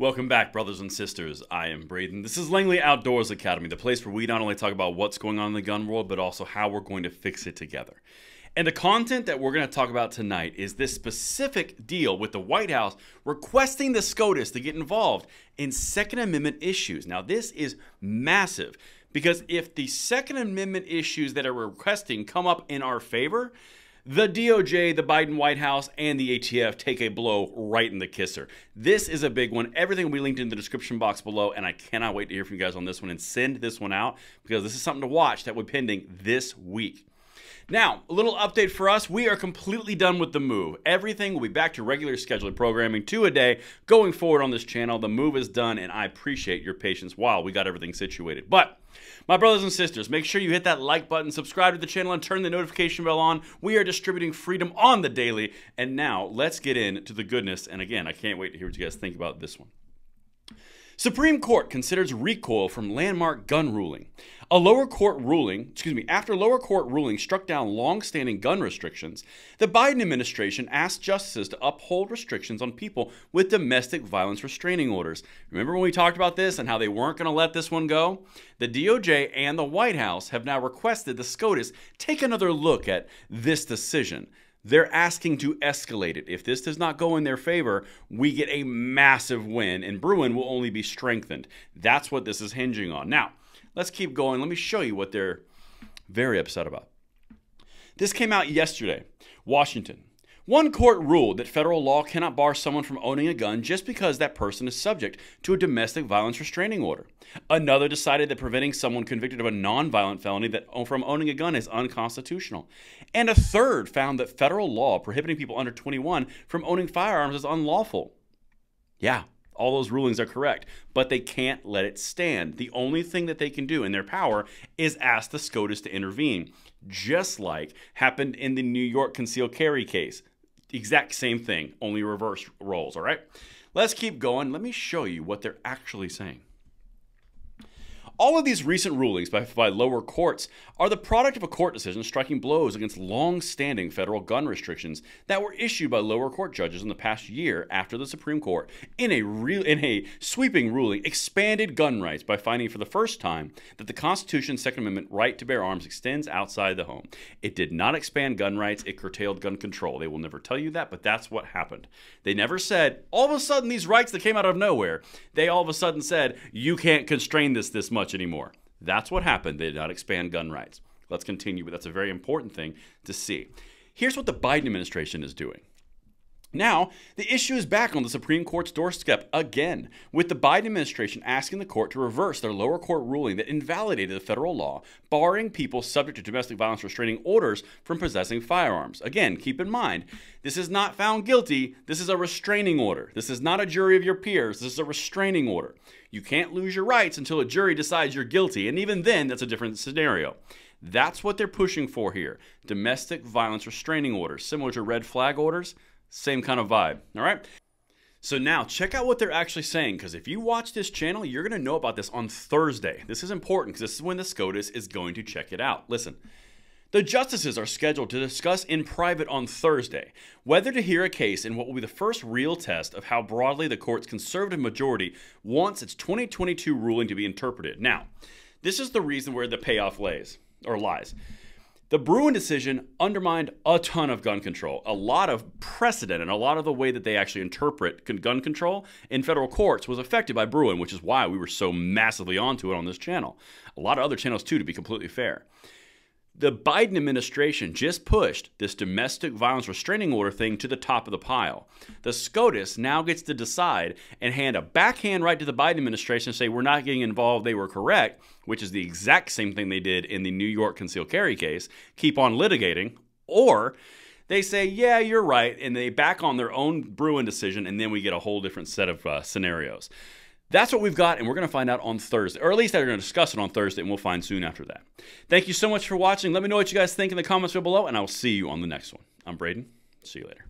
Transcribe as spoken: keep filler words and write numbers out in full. Welcome back, brothers and sisters. I am Braden. This is Langley Outdoors Academy, the place where we not only talk about what's going on in the gun world, but also how we're going to fix it together. And the content that we're going to talk about tonight is this specific deal with the White House requesting the SCOTUS to get involved in Second Amendment issues. Now, this is massive because if the Second Amendment issues that are requesting come up in our favor, the D O J, the Biden White House, and the A T F take a blow right in the kisser. This is a big one. Everything will be linked in the description box below, and I cannot wait to hear from you guys on this one and send this one out because this is something to watch that we're pending this week. Now, a little update for us. We are completely done with the move. Everything will be back to regular scheduled programming, two a day, going forward on this channel. The move is done, and I appreciate your patience while we got everything situated. But my brothers and sisters, make sure you hit that like button, subscribe to the channel, and turn the notification bell on. We are distributing freedom on the daily. And now, let's get into the goodness. And again, I can't wait to hear what you guys think about this one. Supreme Court considers recoil from landmark gun ruling. A lower court ruling, excuse me, after lower court ruling struck down long-standing gun restrictions, the Biden administration asked justices to uphold restrictions on people with domestic violence restraining orders. Remember when we talked about this and how they weren't going to let this one go? The D O J and the White House have now requested the SCOTUS take another look at this decision. They're asking to escalate it. If this does not go in their favor, we get a massive win, and Bruen will only be strengthened. That's what this is hinging on. Now, let's keep going. Let me show you what they're very upset about. This came out yesterday. Washington. One court ruled that federal law cannot bar someone from owning a gun just because that person is subject to a domestic violence restraining order. Another decided that preventing someone convicted of a nonviolent felony that, from owning a gun is unconstitutional. And a third found that federal law prohibiting people under twenty-one from owning firearms is unlawful. Yeah, all those rulings are correct, but they can't let it stand. The only thing that they can do in their power is ask the SCOTUS to intervene, just like happened in the New York concealed carry case. Exact same thing, only reverse roles, all right? Let's keep going. Let me show you what they're actually saying. All of these recent rulings by, by lower courts are the product of a court decision striking blows against long-standing federal gun restrictions that were issued by lower court judges in the past year after the Supreme Court, in a, real, in a sweeping ruling, expanded gun rights by finding for the first time that the Constitution's Second Amendment right to bear arms extends outside the home. It did not expand gun rights. It curtailed gun control. They will never tell you that, but that's what happened. They never said, all of a sudden, these rights that came out of nowhere, they all of a sudden said, you can't constrain this this much anymore. That's what happened. They did not expand gun rights. Let's continue, but that's a very important thing to see. Here's what the Biden administration is doing. Now, the issue is back on the Supreme Court's doorstep again, with the Biden administration asking the court to reverse their lower court ruling that invalidated the federal law, barring people subject to domestic violence restraining orders from possessing firearms. Again, keep in mind, this is not found guilty. This is a restraining order. This is not a jury of your peers. This is a restraining order. You can't lose your rights until a jury decides you're guilty, and even then, that's a different scenario. That's what they're pushing for here. Domestic violence restraining orders, similar to red flag orders. Same kind of vibe, all right? So now check out what they're actually saying, because if you watch this channel, you're going to know about this on Thursday. This is important because this is when the SCOTUS is going to check it out. Listen. The justices are scheduled to discuss in private on Thursday whether to hear a case in what will be the first real test of how broadly the court's conservative majority wants its twenty twenty-two ruling to be interpreted. Now, this is the reason where the payoff lays or lies. The Bruen decision undermined a ton of gun control, a lot of precedent, and a lot of the way that they actually interpret gun control in federal courts was affected by Bruen, which is why we were so massively onto it on this channel. A lot of other channels too, to be completely fair. The Biden administration just pushed this domestic violence restraining order thing to the top of the pile. The SCOTUS now gets to decide and hand a backhand right to the Biden administration and say, we're not getting involved, they were correct, which is the exact same thing they did in the New York concealed carry case, keep on litigating, or they say, yeah, you're right, and they back on their own Bruen decision, and then we get a whole different set of uh, scenarios. That's what we've got, and we're going to find out on Thursday, or at least they're going to discuss it on Thursday, and we'll find soon after that. Thank you so much for watching. Let me know what you guys think in the comments below, and I will see you on the next one. I'm Braden. See you later.